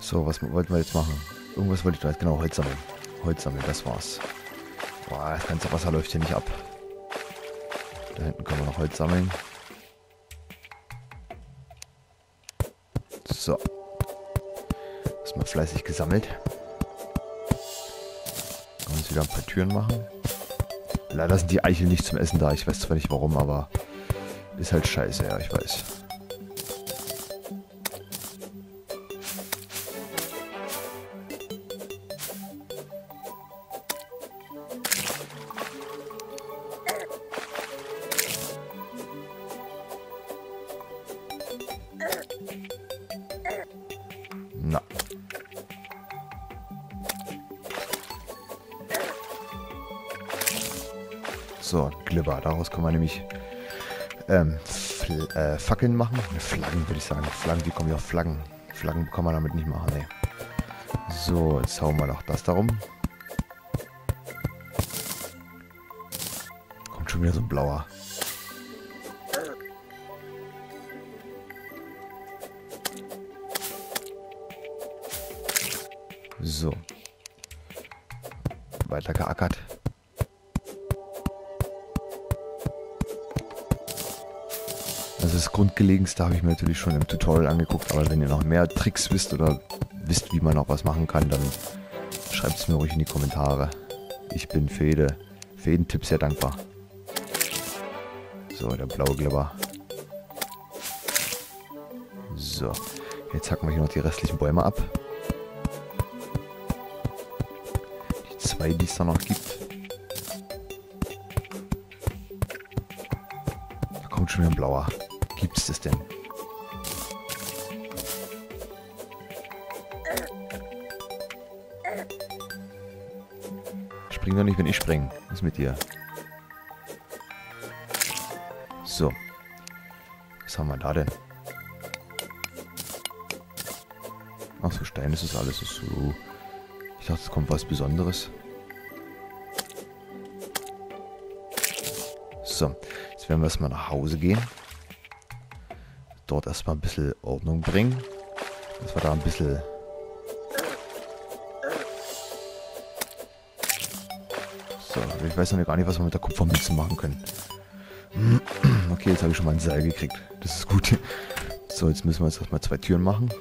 So, was wollten wir jetzt machen? Irgendwas wollte ich da jetzt, genau, Holz sammeln. Holz sammeln, das war's. Boah, das ganze Wasser läuft hier nicht ab. Da hinten können wir noch Holz sammeln. So. Das mal fleißig gesammelt. Können wir uns wieder ein paar Türen machen. Leider sind die Eicheln nicht zum Essen da. Ich weiß zwar nicht warum, aber ist halt scheiße, ja, ich weiß. Na. So, Glibber. Daraus kann man nämlich Fackeln machen. Flaggen würde ich sagen. Flaggen, wie kommen wir auf Flaggen? Flaggen kann man damit nicht machen, ne. So, jetzt hauen wir noch das darum. Kommt schon wieder so ein blauer. So. Weiter geackert. Also das Grundgelegenste habe ich mir natürlich schon im Tutorial angeguckt, aber wenn ihr noch mehr Tricks wisst oder wisst, wie man noch was machen kann, dann schreibt es mir ruhig in die Kommentare. Ich bin für jeden Tipp sehr dankbar. So, der blaue Glibber. So. Jetzt hacken wir hier noch die restlichen Bäume ab. Zwei, die es da noch gibt. Da kommt schon wieder ein blauer. Gibt's das denn? Spring doch nicht, wenn ich springe. Was ist mit dir? So. Was haben wir da denn? Ach so, Stein ist das alles. Ist so. Ich dachte, es kommt was Besonderes. So, jetzt werden wir erstmal nach Hause gehen. Dort erstmal ein bisschen Ordnung bringen. Dass wir da ein bisschen so, ich weiß noch gar nicht, was wir mit der Kupfermünze machen können. Okay, jetzt habe ich schon mal ein Seil gekriegt. Das ist gut. So, jetzt müssen wir jetzt erstmal 2 Türen machen.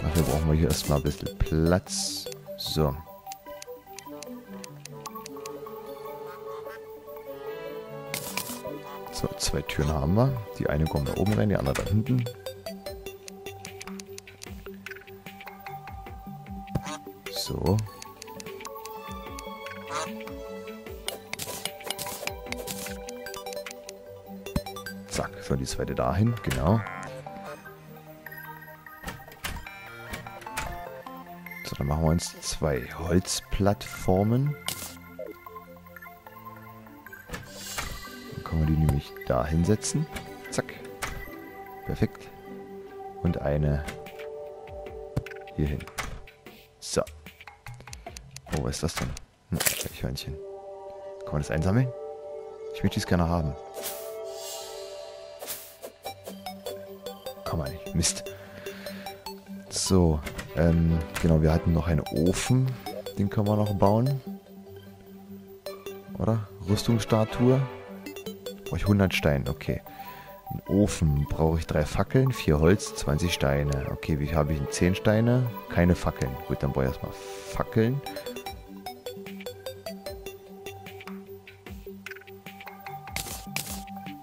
Dafür brauchen wir hier erstmal ein bisschen Platz. So. So, 2 Türen haben wir. Die eine kommt da oben rein, die andere da hinten. So. Zack, so die zweite dahin, genau. So, dann machen wir uns 2 Holzplattformen. Dann können wir die nämlich da hinsetzen. Zack. Perfekt. Und eine hier hin. So. Oh, was ist das denn? Ein Eichhörnchen. Kann man das einsammeln? Ich möchte es gerne haben. Kann man nicht. Mist. So. Genau, wir hatten noch einen Ofen. Den können wir noch bauen. Oder? Rüstungsstatue. Brauche ich 100 Steine. Okay. Ein Ofen. Brauche ich 3 Fackeln, 4 Holz, 20 Steine. Okay, wie habe ich denn 10 Steine? Keine Fackeln. Gut, dann brauche ich erstmal Fackeln.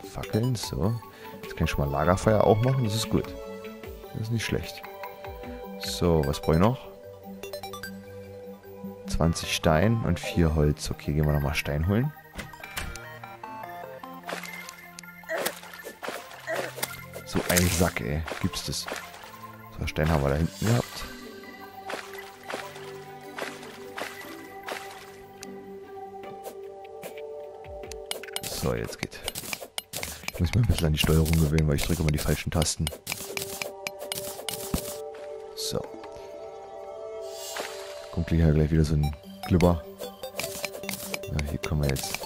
Fackeln, so. Jetzt kann ich schon mal Lagerfeuer auch machen. Das ist gut. Das ist nicht schlecht. So, was brauche ich noch? 20 Stein und 4 Holz. Okay, gehen wir nochmal Stein holen. So ein Sack, ey. Gibt's das? So, Stein haben wir da hinten gehabt. So, jetzt geht's. Ich muss mich ein bisschen an die Steuerung gewöhnen, weil ich drücke immer die falschen Tasten. So. Kommt hier gleich wieder so ein Glibber. Ja, hier können wir jetzt.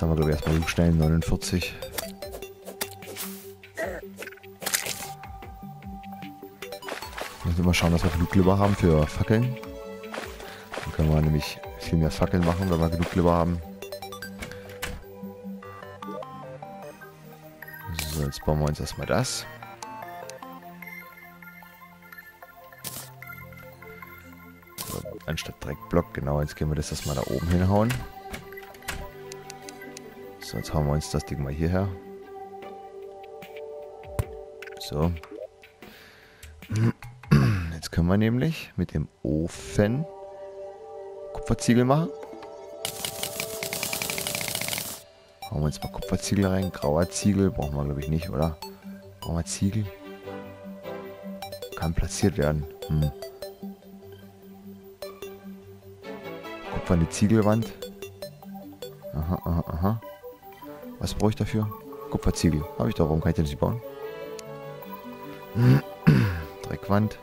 Jetzt haben wir, glaube ich, erstmal umstellen, 49. Müssen wir mal schauen, dass wir genug Glibber haben für Fackeln. Dann können wir nämlich viel mehr Fackeln machen, wenn wir genug Glibber haben. So, jetzt bauen wir uns erstmal das. So, anstatt Dreckblock, genau, jetzt gehen wir das erstmal da oben hinhauen. So, jetzt hauen wir uns das Ding mal hierher. So. Jetzt können wir nämlich mit dem Ofen Kupferziegel machen. Hauen wir jetzt mal Kupferziegel rein. Grauer Ziegel brauchen wir, glaube ich, nicht, oder? Brauchen wir Ziegel? Kann platziert werden. Kupferne Ziegelwand. Aha, aha, aha. Was brauche ich dafür? Kupferziegel. Habe ich doch. Warum kann ich den nicht bauen? Dreckwand.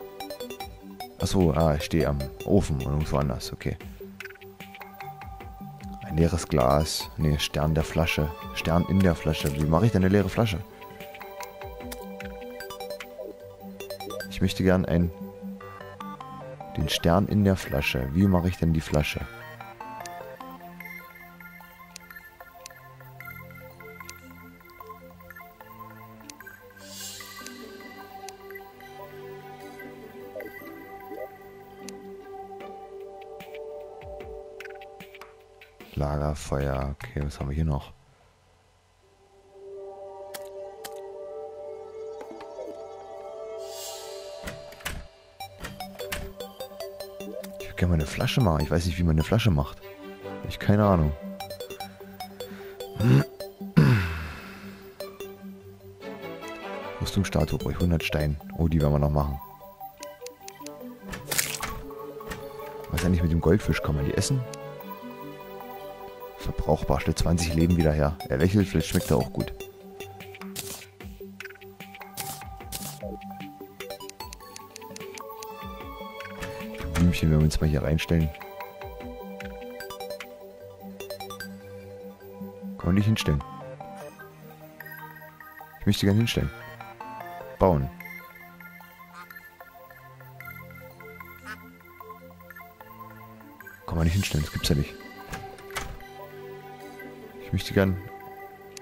Achso, ich stehe am Ofen und irgendwo anders. Okay. Ein leeres Glas. Ne, Stern der Flasche. Stern in der Flasche. Wie mache ich denn eine leere Flasche? Ich möchte gern den Stern in der Flasche. Wie mache ich denn die Flasche? Lagerfeuer. Okay, was haben wir hier noch? Ich würde gerne mal eine Flasche machen. Ich weiß nicht, wie man eine Flasche macht. Ich keine Ahnung. Rüstungsstatue brauche ich 100 Steine. Oh, die werden wir noch machen. Was ist eigentlich mit dem Goldfisch? Kann man die essen? Verbrauchbar, stellt 20 Leben wieder her. Er lächelt, vielleicht schmeckt er auch gut. Die Blümchen werden wir uns mal hier reinstellen. Kann man nicht hinstellen. Ich möchte gerne hinstellen. Bauen. Kann man nicht hinstellen, das gibt's ja nicht. Ich möchte gern.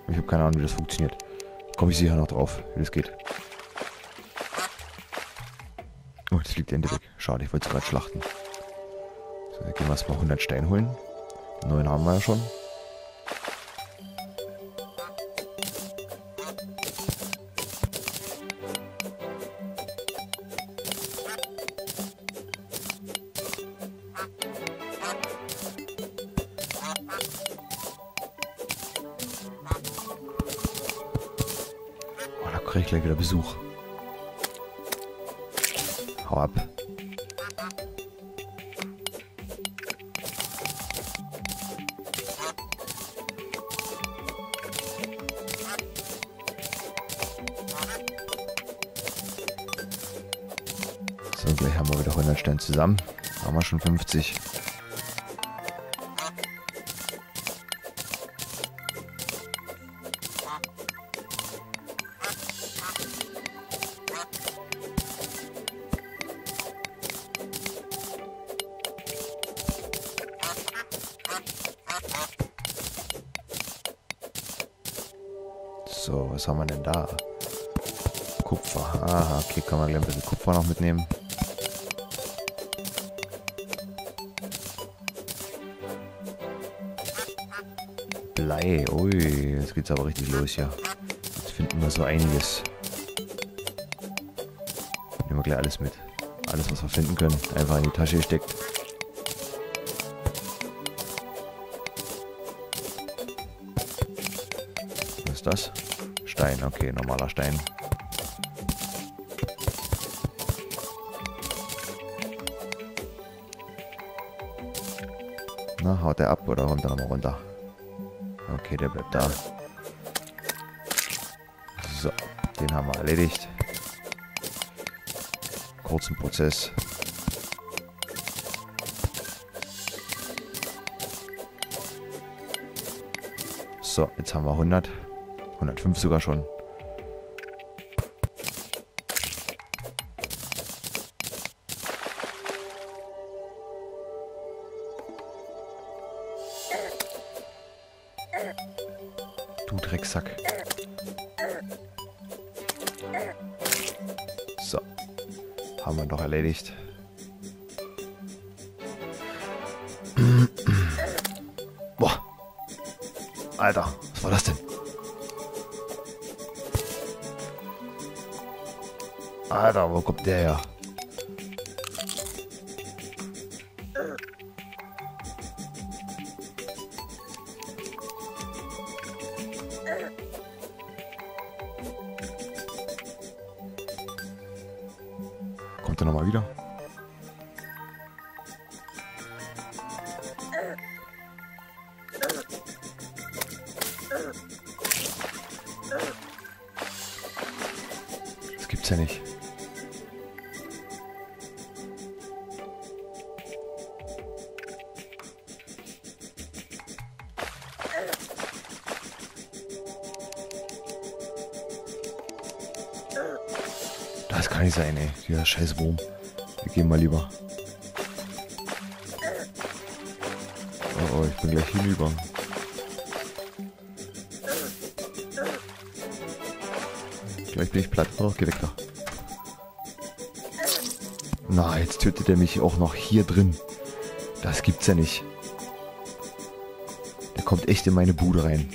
Ich habe keine Ahnung, wie das funktioniert. Komme ich sicher noch drauf, wie das geht. Oh, das liegt Ende weg. Schade, ich wollte es gerade schlachten. So, dann gehen wir erstmal 100 Steine holen. 9 haben wir ja schon. Ich gleich wieder Besuch. Hau ab. So, gleich haben wir wieder 100 Steine zusammen. Haben wir schon 50. So, was haben wir denn da? Kupfer. Aha, okay, kann man gleich ein bisschen Kupfer noch mitnehmen. Blei. Ui, jetzt geht's aber richtig los hier. Jetzt finden wir so einiges. Nehmen wir gleich alles mit. Alles, was wir finden können. Einfach in die Tasche gesteckt. Was ist das? Stein, okay, normaler Stein. Na, haut der ab oder kommt er nochmal runter? Okay, der bleibt da. So, den haben wir erledigt. Kurzen Prozess. So, jetzt haben wir 100. 105 sogar schon. Du Drecksack. So. Haben wir doch erledigt. Boah. Alter, was war das denn? Alter, wo kommt der her? Kommt er nochmal wieder? Das gibt's ja nicht. Das kann nicht sein, ey. Dieser scheiß Wurm. Wir gehen mal lieber. Oh, ich bin gleich hinüber. Gleich bin ich platt. Oh, geh weg da. Na, jetzt tötet er mich auch noch hier drin. Das gibt's ja nicht. Der kommt echt in meine Bude rein.